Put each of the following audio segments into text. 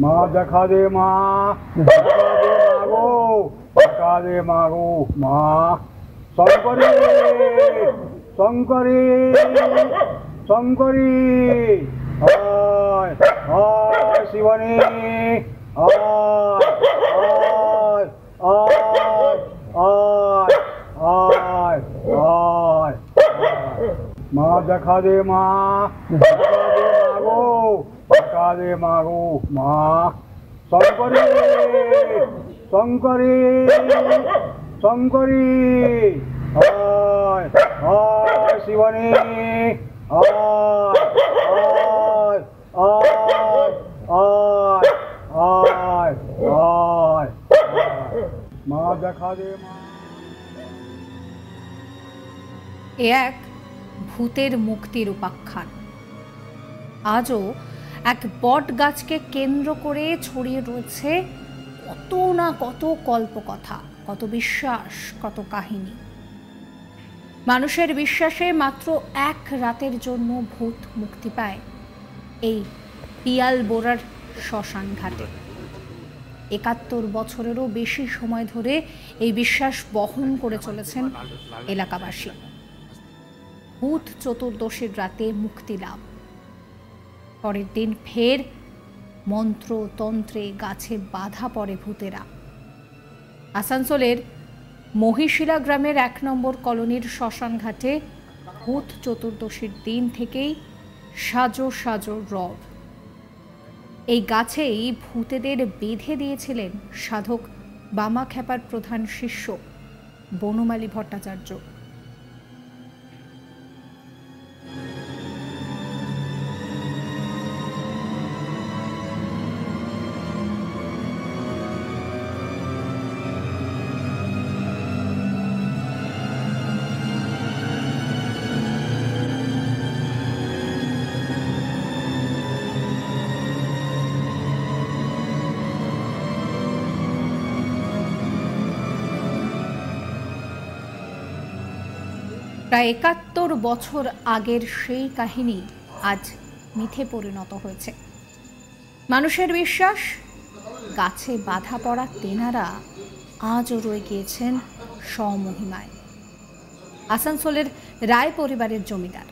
माँ जखा दे माँ जखा दे मागो माँ शंकरी शंकरी शंकरी हाय हाय शिवनी हाय हाय हाय हाय हाय हाय माँ जखा दे माँ जखा दे मागो काले मारो माँ शंकरी शंकरी शंकरी हाय हाय शिवनी हाय हाय हाय हाय हाय हाय माँ देखा दे माँ एक भूतेर मुक्तिर उपाख्यान आजो एक बट गाच के केंद्र करे छड़िए रयेछे कत ना कत कल्पकथा कत विश्वास कत काहिनी मानुषेर विश्वासे मात्र एक रातेर जोन्नो भूत मुक्ति पाय एई पियाल बोरार शशान घाटे ৭১ बछरेरो बेशी समय धरे एई विश्वास बहन करे चलेछेन एलाकाबासी। भूत चतुर्दशीर राते मुक्ति लाभ परेर दिन फेर मंत्र तंत्रे गाचे बाधा पड़े भूतेरा। आसानसोलेर महिशिला ग्रामेर ১ নম্বর कलोनीर शशान घाटे भूत चतुर्दशीर दिन थेकेई साजो साजो रब। एई गाछेई भूतेदेर बेधे दियेछिलेन साधक बामाखेपार प्रधान शिष्य बनमाली भट्टाचार्य। प्राय ৭১ बछर आगेर सेई काहिनी आज मिथे परिणत होयेछे। मानुषेर विश्वास गाचे बाधा पड़ा तेनारा आजो रये गियेछेन स्वमहिमाय। आसानसोलेर राय परिवारेर जमीदार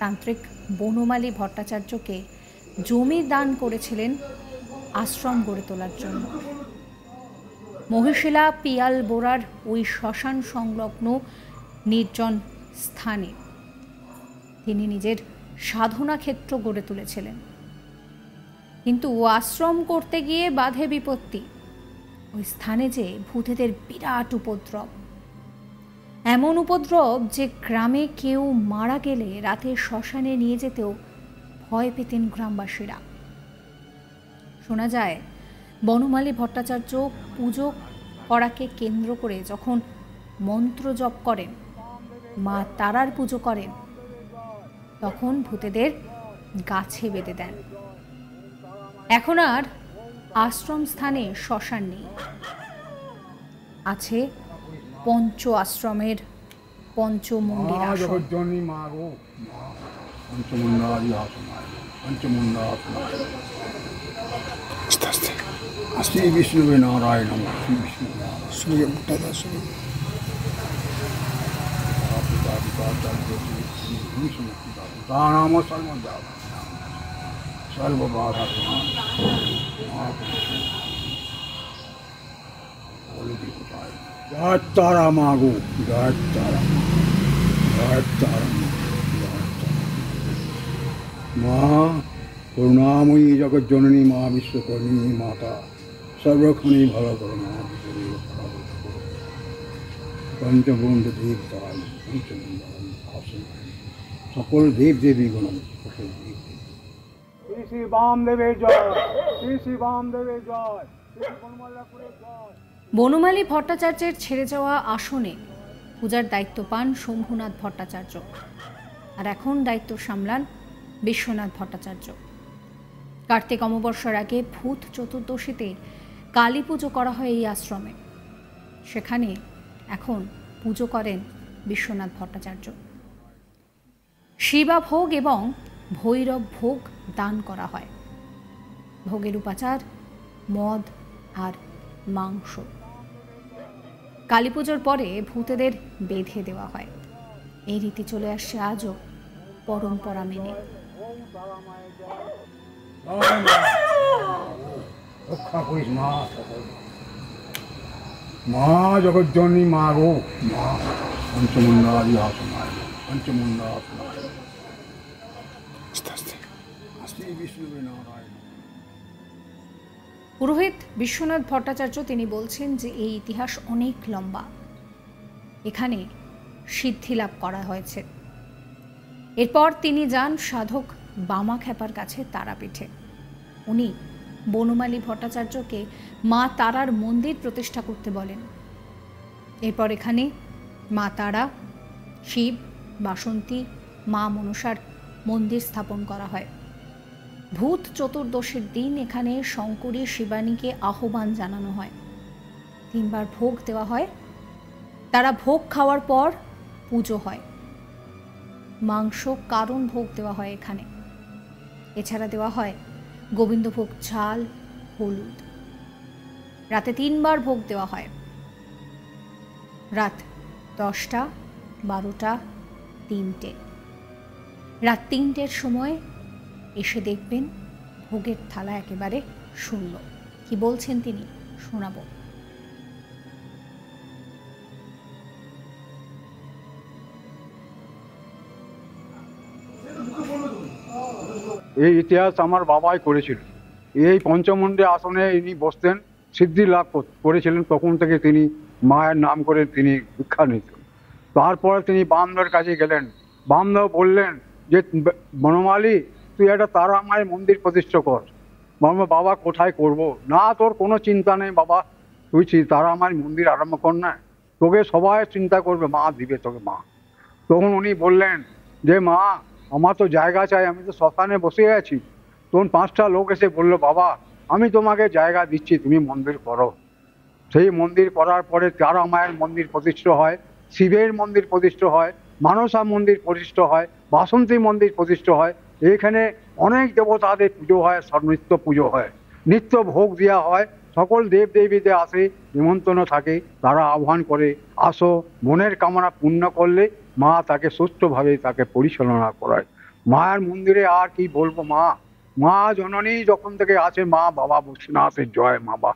तांत्रिक बनमाली भट्टाचार्यके जमी दान करेछिलेन आश्रम गड़े तोलार जन्य। महिशिला पियाल बोरार ओई शशान संलग्न निर्जन स्थाने तिनि निजेर साधना क्षेत्र गड़े तुलेछिलेन। किन्तु आश्रम करते गिये बाधे विपत्ति ओई स्थाने जे भूतेदेर बिराट उपद्रव एमन उपद्रव जे ग्रामे केउ मारा गेले राते शशाने निये जेतेओ भय पेतेन ग्रामबासीरा। शोना जाय बनमाली भट्टाचार्य पुजो कराके केंद्र करे जखन मंत्र जप करें माँ तारार पुजो करें तखन भूतेदेर गाछे बेधे देन। एखन आर आश्रम स्थाने शशान नेई, आछे पंच आश्रमेर पंचमुंडीर आसन। माँ करुणामयी जगत जननी माँ विश्वकर्णी माता सर्वक्षणी भला करो माँ पंचभूत देवता सकल देव देवी गण श्री श्री बामदेवे जय श्री श्री बामदेवे जय। बनमाली भट्टाचार्येर छेड़े जावा आसने पूजार दायित्व पान शम्भुनाथ भट्टाचार्य और एखन दायित्व सामलान विश्वनाथ भट्टाचार्य। कार्तिक अमाबस्यार आगे भूत चतुर्दशीते काली पुजो करा हय एई आश्रमे, सेखाने एखन पुजो करेन विश्वनाथ भट्टाचार्य। शिवा भोग एवं भैरव भोग दान करा हय। ভোগের উপাচার মদ আর মাংস। কালীপূজার পরে ভূতেদের বেঁধে দেওয়া হয়। এই রীতি চলে আসছে আজও পরম্পরা মেনে। মা জগজ্জননী মা গো মা পঞ্চমুন্ডা পঞ্চমুন্ডা পুরোহিত বিশ্বনাথ ভট্টাচার্য তিনি বলছেন যে এই ইতিহাস অনেক লম্বা, এখানে সিদ্ধি লাভ করা হয়েছে। এরপর তিনি যান সাধক বামা খেপার কাছে তারাপীঠে। উনি বনমালী ভট্টাচার্যকে মা তারার মন্দির প্রতিষ্ঠা করতে বলেন। এরপর এখানে মা তারা, শিব, বাসন্তী, মা মনসার মন্দির স্থাপন করা হয়। ভূত চতুর্দশীর দিন এখানে শঙ্করী শিবানীকে আহ্বান জানানো হয়। 3 বার ভোগ দেওয়া হয়। তারা ভোগ খাওয়ার পর পুজো হয়। মাংস কারণ ভোগ দেওয়া হয় এখানে। এছাড়া দেওয়া হয় গোবিন্দভোগ চাল, হলুদ। রাতে 3 বার ভোগ দেওয়া হয়, রাত 10টা, 12টা, 3টে। রাত 3টের সময় এসে দেখবেন ভোগের থালা একেবারে শূন্য। কি বলছেন তিনি শোনাব। এই ইতিহাস আমার বাবাই করেছিল। এই পঞ্চমুণ্ডে আসনে ইনি বসতেন, সিদ্ধি লাভ করেছিলেন। তখন থেকে তিনি মায়ের নাম করে তিনি দীক্ষা নিতেন। তারপরে তিনি বামদার কাছে গেলেন। বামদাও বললেন যে বনমালী, তুই একটা তারা মায়ের মন্দির প্রতিষ্ঠা কর। বাবা কোথায় করব? না, তোর কোনো চিন্তা নেই বাবা, তুই তারা মায়ের মন্দির আরম্ভ কর না, তোকে সবাই চিন্তা করবে, মা দিবে তোকে মা। তখন উনি বললেন যে মা, আমার তো জায়গা চাই, আমি তো শ্মশানে বসে আছি। তখন 5টা লোক এসে বলল, বাবা আমি তোমাকে জায়গা দিচ্ছি, তুমি মন্দির করো। সেই মন্দির করার পরে তারা মায়ের মন্দির প্রতিষ্ঠা হয়, শিবের মন্দির প্রতিষ্ঠা হয়, মানসা মন্দির প্রতিষ্ঠা হয়, বাসন্তী মন্দির প্রতিষ্ঠা হয়। এখানে অনেক দেবতাদের পুজো হয়, সর্বনিত্য পুজো হয়, নিত্য ভোগ দেওয়া হয়। সকল দেব দেবীদের আসে, নিমন্ত্রণ থাকে, তারা আহ্বান করে, আসো, মনের কামনা পূর্ণ করলে মা তাকে সুস্থভাবে তাকে পরিচালনা করায়। মায়ের মন্দিরে আর কি বলবো, মা মা জননী যখন থেকে আছে মা বাবা বৈষ্ণবের জয়। মা বাবা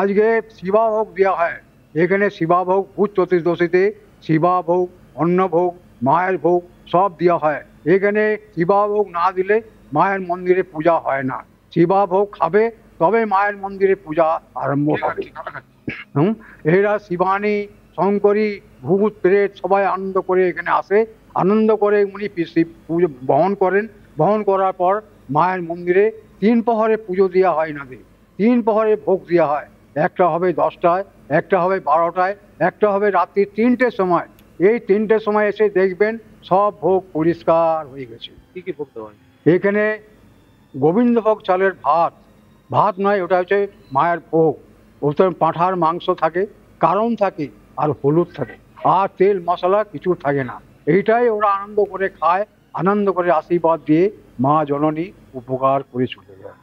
আজকে শিবা ভোগ দেওয়া হয় এখানে। শিবা ভোগ ভূত চতুর্দশীতে শিবা ভোগ, অন্ন ভোগ, মায়ের ভোগ সব দেওয়া হয় এখানে। শিবা ভোগ না দিলে মায়ের মন্দিরে পূজা হয় না। শিবা ভোগ খাবে তবে মায়ের মন্দিরে পূজা আরম্ভ হবে। এরা শিবানী, শঙ্করী, ভূত, প্রেত সবাই আনন্দ করে এখানে আসে, আনন্দ করে উনি পুজো বহন করেন। বহন করার পর মায়ের মন্দিরে 3 প্রহরে পুজো দেওয়া হয় এনাদের। 3 প্রহরে ভোগ দেওয়া হয়। একটা হবে 10টায়, একটা হবে 12টায়, একটা হবে রাত্রি 3টের সময়। এই 3টের সময় এসে দেখবেন সব ভোগ পরিষ্কার হয়ে গেছে। কী কী ভোগ দেওয়া হয় এখানে? গোবিন্দভোগ চালের ভাত, ভাত নয় ওটা হচ্ছে মায়ের ভোগ। ওটা পাঁঠার মাংস থাকে, কারণ থাকে, আর হলুদ থাকে, আর তেল মশলা কিছু থাকে না। এইটাই ওরা আনন্দ করে খায়, আনন্দ করে আশীর্বাদ দিয়ে মা জননী উপকার করে চলে যায়।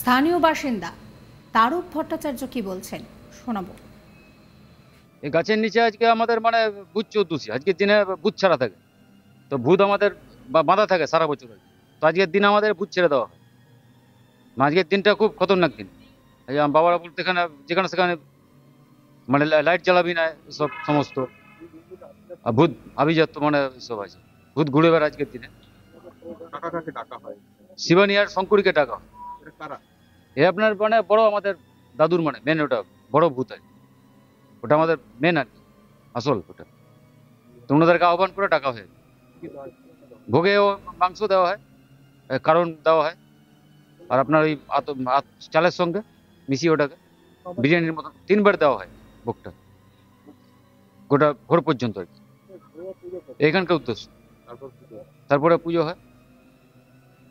স্থানীয় বাসিন্দা তারক ভট্টাচার্য কি বলছেন শোনাবো। এই গাছের নিচে আজকে আমাদের মানে ভূত চতুর্দশী, আজকের দিনে ভূত ছাড়া থাকে। তো ভূত আমাদের বাঁধা থাকে সারা বছর। তো আজকের দিন আমাদের ভূত ছেড়ে দেওয়া হয়। আজকের দিনটা খুব খতরনাক দিন। বাবারা বলতে এখানে যেখানে সেখানে মানে লাইট জ্বালাবি না, সব সমস্ত ভূত আভিজাত মানে সব আছে, ভূত ঘুরে বেড়ায় আজকের দিনে। শিবানী আর শঙ্করীকে ডাকা হয়। এ আপনার মানে বড় আমাদের দাদুর মানে মেন ওটা বড় ভূত আছে, ওটা আমাদের মেন আর কি আসল ওটা। তো ওনাদেরকে আহ্বান করে ডাকা হয়। ভোগে মাংস দেওয়া হয়, কারণ দেওয়া হয়, আর আপনার ওই চালের সঙ্গে মিশিয়ে ওটাকে বিরিয়ানির মতো 3 বার দেওয়া হয় ভোগটা, গোটা ভোর পর্যন্ত আর কি এখানকার উদ্দেশ্য। তারপরে পুজো হয়।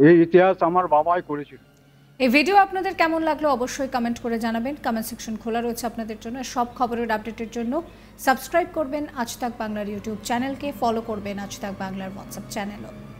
এই ইতিহাস আমার বাবাই করেছিল। এই ভিডিও আপনাদের কেমন লাগলো অবশ্যই কমেন্ট করে জানাবেন। কমেন্ট সেকশন খোলা রয়েছে আপনাদের জন্য। সব খবরের আপডেটের জন্য সাবস্ক্রাইব করবেন আজ তাক বাংলার ইউটিউব চ্যানেলকে, ফলো করবেন আজ তাক বাংলার হোয়াটসঅ্যাপ চ্যানেলও।